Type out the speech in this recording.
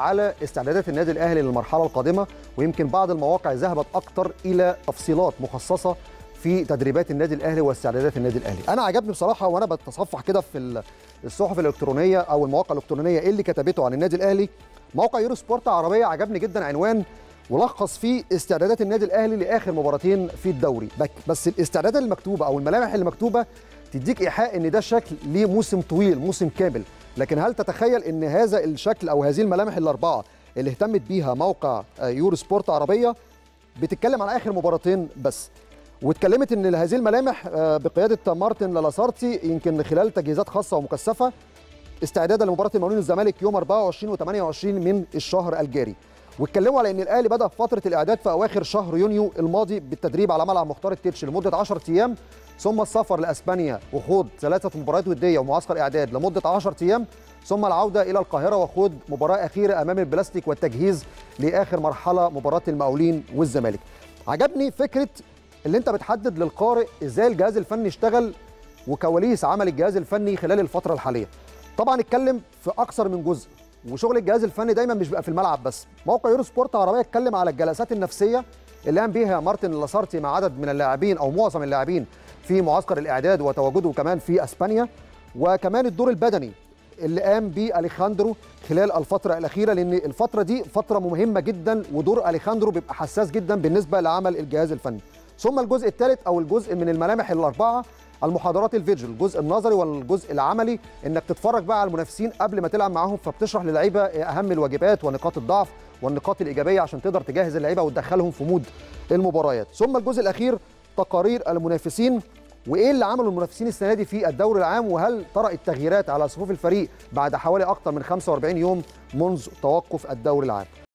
على استعدادات النادي الأهلي للمرحلة القادمة، ويمكن بعض المواقع ذهبت أكتر إلى تفصيلات مخصصة في تدريبات النادي الأهلي واستعدادات النادي الأهلي. أنا عجبني بصراحة وأنا بتصفح كده في الصحف الإلكترونية أو المواقع الإلكترونية اللي كتبته عن النادي الأهلي، موقع يورو سبورت عربية عجبني جدا عنوان ولخص فيه استعدادات النادي الأهلي لآخر مباراتين في الدوري، بس الاستعدادات المكتوبة أو الملامح المكتوبة تديك إيحاء إن ده شكل لموسم طويل، موسم كامل. لكن هل تتخيل ان هذا الشكل او هذه الملامح الاربعه اللي اهتمت بيها موقع يورو سبورت عربيه بتتكلم عن اخر مباراتين بس، واتكلمت ان هذه الملامح بقياده مارتن لاسارتي يمكن خلال تجهيزات خاصه ومكثفه استعدادا لمباراه المقاولين والزمالك يوم 24 و28 من الشهر الجاري، واتكلموا على ان الاهلي بدا في فتره الاعداد في اواخر شهر يونيو الماضي بالتدريب على ملعب مختار التتش لمده 10 ايام، ثم السفر لاسبانيا وخوض 3 مباريات وديه ومعسكر اعداد لمده 10 ايام، ثم العوده الى القاهره وخوض مباراه اخيره امام البلاستيك والتجهيز لاخر مرحله مباراه المقاولين والزمالك. عجبني فكره اللي انت بتحدد للقارئ ازاي الجهاز الفني اشتغل وكواليس عمل الجهاز الفني خلال الفتره الحاليه. طبعا اتكلم في اكثر من جزء، وشغل الجهاز الفني دايما مش بيبقى في الملعب بس. موقع يورو سبورت عربيه اتكلم على الجلسات النفسيه اللي قام بيها مارتن لاسارتي مع عدد من اللاعبين او معظم اللاعبين في معسكر الاعداد وتواجده كمان في اسبانيا، وكمان الدور البدني اللي قام بيه اليخاندرو خلال الفتره الاخيره، لان الفتره دي فتره مهمه جدا ودور اليخاندرو بيبقى حساس جدا بالنسبه لعمل الجهاز الفني. ثم الجزء الثالث او الجزء من الملامح الاربعه المحاضرات الفيديو، الجزء النظري والجزء العملي، انك تتفرج بقى على المنافسين قبل ما تلعب معاهم فبتشرح للعيبه اهم الواجبات ونقاط الضعف والنقاط الايجابيه عشان تقدر تجهز اللعيبه وتدخلهم في مود المباريات. ثم الجزء الاخير تقارير المنافسين وايه اللي عمله المنافسين السنه دي في الدوري العام، وهل طرأت التغييرات على صفوف الفريق بعد حوالي اكثر من 45 يوم منذ توقف الدوري العام.